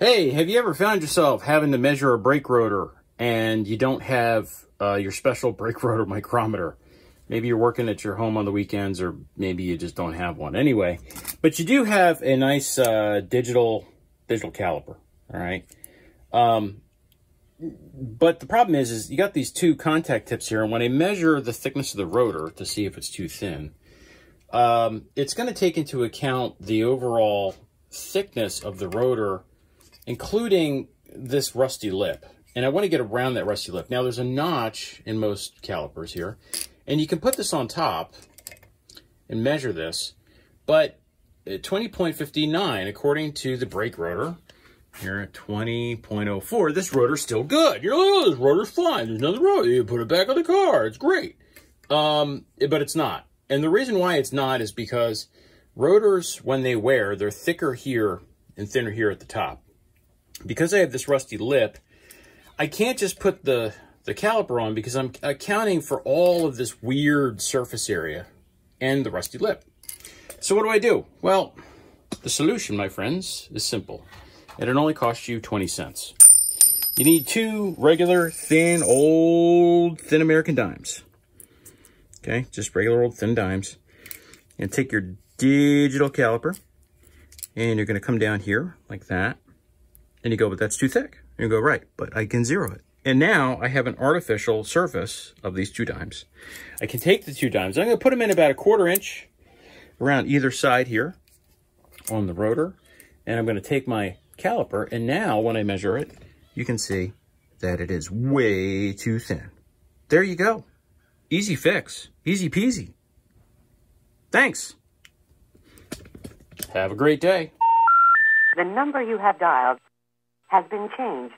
Hey, have you ever found yourself having to measure a brake rotor and you don't have your special brake rotor micrometer? Maybe you're working at your home on the weekends, or maybe you just don't have one anyway. But you do have a nice digital caliper, all right? But the problem is you got these two contact tips here, and when I measure the thickness of the rotor to see if it's too thin, it's going to take into account the overall thickness of the rotor, including this rusty lip. And I want to get around that rusty lip. Now, there's a notch in most calipers here, and you can put this on top and measure this, but 20.59, according to the brake rotor, here at 20.04, this rotor's still good. You're like, oh, this rotor's fine. There's nothing wrong. You put it back on the car. It's great. But it's not. And the reason why it's not is because rotors, when they wear, they're thicker here and thinner here at the top. Because I have this rusty lip, I can't just put the caliper on because I'm accounting for all of this weird surface area and the rusty lip. So what do I do? Well, the solution, my friends, is simple. And it only costs you 20 cents. You need two regular, thin, old, thin American dimes. Okay, just regular old thin dimes. And take your digital caliper, and you're going to come down here like that. And you go, but that's too thick. And you go, right, but I can zero it. And now I have an artificial surface of these two dimes. I can take the two dimes. I'm going to put them in about a quarter inch around either side here on the rotor. And I'm going to take my caliper, and now when I measure it, you can see that it is way too thin. There you go. Easy fix. Easy peasy. Thanks. Have a great day. The number you have dialed has been changed.